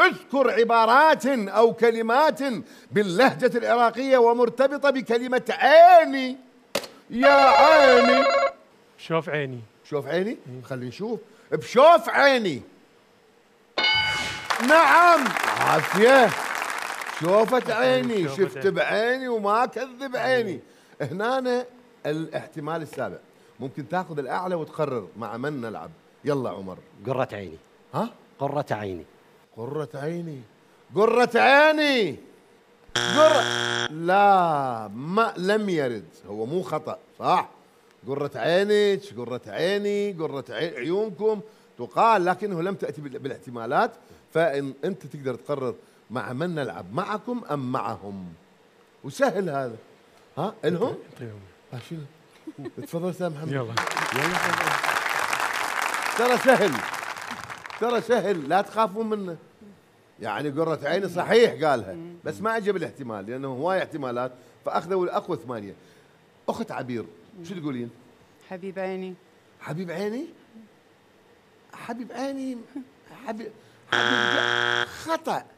اذكر عبارات أو كلمات باللهجة العراقية ومرتبطة بكلمة عيني. يا عيني، بشوف عيني، بشوف عيني، خلينا نشوف. بشوف عيني. نعم، عافية. شوفت عيني، شفت بعيني وما كذب عيني. هنا الاحتمال السابع، ممكن تاخذ الأعلى وتقرر مع من نلعب. يلا عمر. قرة عيني. ها؟ قرة عيني. قرة عيني، قرة عيني، قرة، لا ما لم يرد، هو مو خطأ صح؟ قرة عينك، قرة عيني، قرة عيونكم تقال، لكنه لم تأتي بالاحتمالات، فأنت تقدر تقرر مع من نلعب، معكم أم معهم؟ وسهل هذا. ها إلهم؟ شنو؟ تفضل أستاذ محمد. يلا يلا ترى سهل، ترى سهل، لا تخافون منه. يعني قرة عيني صحيح قالها، بس ما عجب الاحتمال لانه هواي احتمالات، فاخذوا الاقوى ثمانيه. اخت عبير، شو تقولين؟ حبيب عيني. حبيب عيني؟ حبيب عيني، حبيب خطأ.